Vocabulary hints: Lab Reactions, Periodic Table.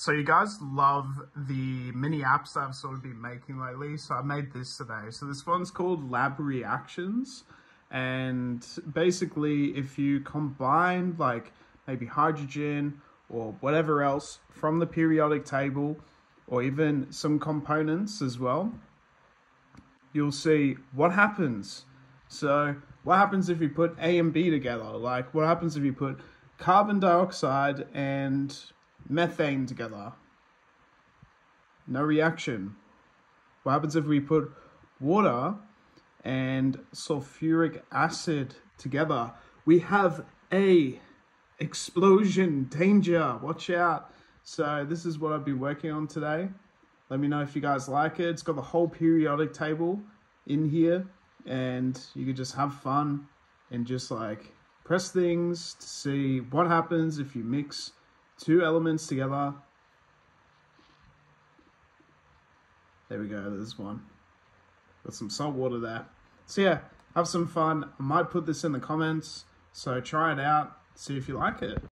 So you guys love the mini apps that I've sort of been making lately. So I made this today. So this one's called Lab Reactions. And basically if you combine like maybe hydrogen or whatever else from the periodic table, or even some components as well, you'll see what happens. So what happens if you put A and B together? Like what happens if you put carbon dioxide and methane together? No reaction. What happens if we put water and sulfuric acid together? We have a explosion danger. Watch out. So this is what I've been working on today. Let me know if you guys like it. It's got the whole periodic table in here, and you can just have fun and just like press things to see what happens if you mix two elements together. There we go, there's one. Got some salt water there. So yeah, have some fun. I might put this in the comments, so try it out, see if you like it.